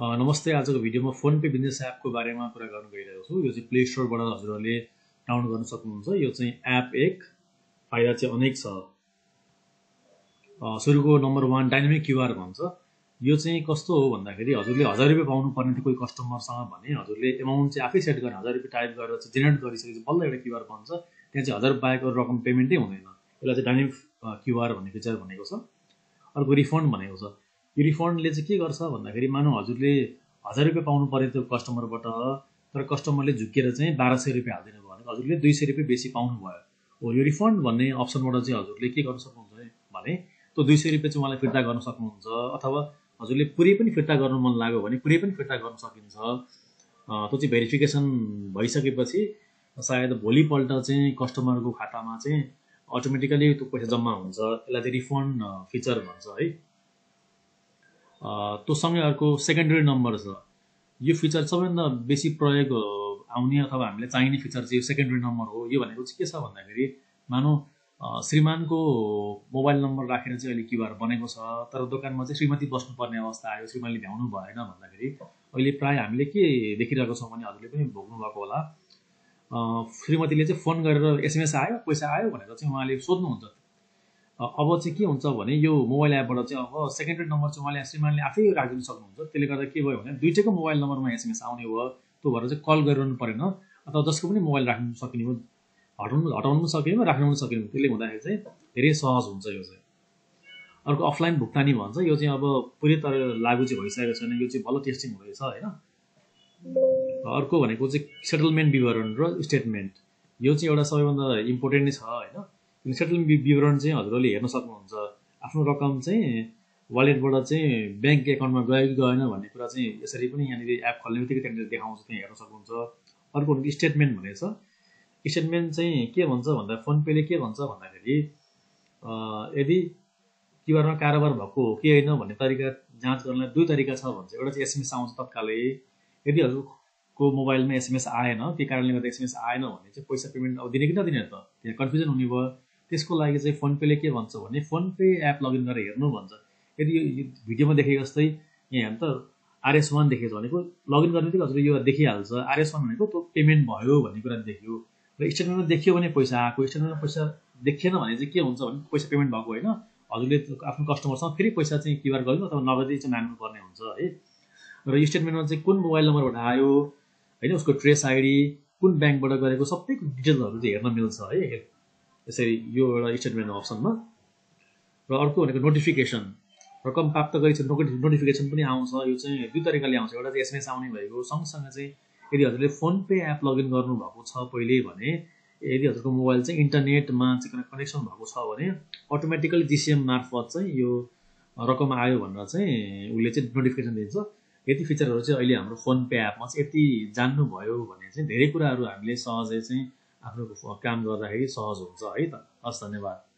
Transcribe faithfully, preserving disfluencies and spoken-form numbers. नमस्ते आजको भिडियोमा फोन पे बिजनेस एपको बारेमा कुरा गर्न गइरहेको छु। यो चाहिँ प्ले स्टोरबाट हजुरहरूले डाउनलोड गर्न सक्नुहुन्छ। यो चाहिँ एप एक फाइदा चाहिँ अनेक छ। सुरुको नम्बर एक डाइनामिक क्यूआर भन्छ। यो चाहिँ कस्तो हो भन्दाखेरि हजुरले हजार रुपैयाँ पाउनु पर्ने थियो कुनै कस्टमरसँग भने हजुरले अमाउन्ट चाहिँ आफै सेट गरेर हजार रुपैयाँ टाइप गरेर चाहिँ जेनेरेट गरिसकेपछि बल्ल एउटा क्यूआर बन्छ। त्यहाँ चाहिँ हजार बाहेकको रकम पेमेन्टै हुँदैन। यसलाई चाहिँ डाइनामिक क्यूआर भन्ने फिचर भनेको छ। अर्को रिफन्ड भनेको छ। यो रिफन्डले चाहिँ के गर्छ भन्दाखेरि मानौ हजुरले हजार रुपैयाँ पाउनु पर्ने थियो कस्टमरबाट, तर कस्टमरले झुकेर चाहिँ बाह्र सय रुपियाँ हालिदिनु भयो भने हजुरले दुई सय रुपियाँ बेसी पाउनुभयो। हो, यो रिफन्ड भन्ने अप्सनबाट चाहिँ हजुरले के गर्न सक्नुहुन्छ भने त्यो दुई सय रुपियाँ चाहिँ उहाँलाई फिर्ता गर्न सक्नुहुन्छ, अथवा हजुरले पुरै पनि फिर्ता गर्नु मन लाग्यो भने पुरै पनि फिर्ता गर्न सकिन्छ। त्यो चाहिँ भेरिफिकेसन भइसकेपछि सायद भोलिपल्ट चाहिँ कस्टमरको खातामा चाहिँ अटोमेटिकली त्यो पैसा जम्मा हुन्छ। यसलाई चाहिँ रिफन्ड फिचर भन्छ है। तो सँगै अर्को सेकेन्डरी नम्बर छ। यो फिचर सबैभन्दा बेसी प्रयोग आउने अथवा हामीलाई चाहिने फिचर चाहिँ यो सेकेन्डरी नम्बर हो। यो भनेको चाहिँ के छ भन्दाखेरि मानौ श्रीमानको मोबाइल नम्बर राखेर चाहिँ अहिले क्यूआर बनेको छ, तर दोकानमा चाहिँ श्रीमती बस्नुपर्ने अवस्था आयो, श्रीमानले भ्याउनु भएन भन्दाखेरि अहिले प्राय हामीले के देखिरहेको छौँ भने हजुरले पनि भोग्नुभएको होला, श्रीमतीले चाहिँ फोन गरेर एसएमएस आयो पैसा आयो भनेर चाहिँ उहाँले सोध्नुहुन्छ। अब चाहिँ के हुन्छ भने यो मोबाइल एपबाट चाहिँ अब सेकेन्डरी नम्बर चाहिँ उहाँले श्रीमानले आफै राखिदिन सक्नुहुन्छ। त्यसले गर्दा के भयो भने दुईटैको मोबाइल नम्बरमा एसएमएस आउने भयो, त्यो भएर चाहिँ कल गरिरहनु परेन, अथवा जसको पनि मोबाइल राख्नु सकिने हो, हटाउनु हटाउनु पनि सकेन राख्नु पनि सकेन। त्यसले हुँदाखेरि चाहिँ धेरै सहज हुन्छ यो चाहिँ। अर्को अफलाइन भुक्तानी भन्छ। यो चाहिँ अब पुरै तर लागु चाहिँ भइसकेको छैन, यो चाहिँ भलो टेस्टिङ हुँदैछ होइन। अर्को भनेको चाहिँ सेटलमेन्ट विवरण र स्टेटमेन्ट। यो चाहिँ एउटा सबैभन्दा इम्पोर्टेन्ट नै छ होइन। सेटलमेन्ट विवरण चाहिँ हजुरहरूले हेर्न सक्नुहुन्छ। आफ्नो रकम चाहिँ वालेटबाट चाहिँ ब्याङ्क एकाउन्टमा गयो कि गएन भन्ने कुरा चाहिँ यसरी पनि यहाँनिर एप खोल्ने बित्तिकै त्यहाँनिर देखाउँछ, त्यहाँ हेर्न सक्नुहुन्छ। अर्को भनेको स्टेटमेन्ट भनेको छ। स्टेटमेन्ट चाहिँ के भन्छ भन्दा फोनपेले के भन्छ भन्दाखेरि यदि क्यूआरमा कारोबार भएको हो कि होइन भन्ने तरिका जाँच गर्नलाई दुई तरिका छ भन्छ। एउटा चाहिँ एसएमएस आउँछ तत्कालै, यदि हजुर को मोबाइलमा एसएमएस आएन त्यही कारणले गर्दा एसएमएस आएन भने चाहिँ पैसा पेमेन्ट अब दिने कि नदिने त त्यहाँ कन्फ्युजन हुने भयो। त्यसको लागि चाहिँ फोनपेले के भन्छ भने फोनपे एप लगइन गरेर हेर्नु भन्छ। यदि यो भिडियोमा देखेको जस्तै यहाँ हेर्नु त आरएस वान देखेको छ भनेको लगइन गर्ने बित्तिकै हजुर यो देखिहाल्छ। आरएस वान भनेको त्यो पेमेन्ट भयो भन्ने कुरा देखियो र स्टेटमेन्टमा देखियो भने पैसा आएको, स्टेटमेन्टमा पैसा देखिएन भने चाहिँ के हुन्छ भने पैसा पेमेन्ट भएको होइन, हजुरले आफ्नो कस्टमरसँग फेरि पैसा चाहिँ क्यूआर गर्नु अथवा नगदी चाहिँ माग्नुपर्ने हुन्छ है। र यो स्टेटमेन्टमा चाहिँ कुन मोबाइल नम्बरबाट आयो होइन, उसको ट्रेस आइडी कुन ब्याङ्कबाट गरेको सबै डिटेल्सहरू चाहिँ हेर्न मिल्छ है यसरी यो एउटा स्टेटमेन्ट अप्सनमा। र अर्को भनेको नोटिफिकेसन। रकम प्राप्त गरेपछि नोटिफिकेसन पनि आउँछ। यो चाहिँ दुई तरिकाले आउँछ। एउटा चाहिँ एसएमएस आउने भएको सँगसँगै चाहिँ यदि हजुरले फोनपे एप लगइन गर्नुभएको छ पहिले भने यदि हजुरको मोबाइल चाहिँ इन्टरनेटमा चाहिँ कनेक्सन भएको छ भने अटोमेटिकली जिसिएम मार्फत चाहिँ यो रकम आयो भनेर चाहिँ उसले चाहिँ नोटिफिकेसन दिन्छ। यति फिचरहरू चाहिँ अहिले हाम्रो फोन पे एपमा चाहिँ यति जान्नुभयो भने चाहिँ धेरै कुराहरू हामीले सहजै चाहिँ आफ्नो काम गर्दाखेरि सहज हुन्छ है त। हस्, धन्यवाद।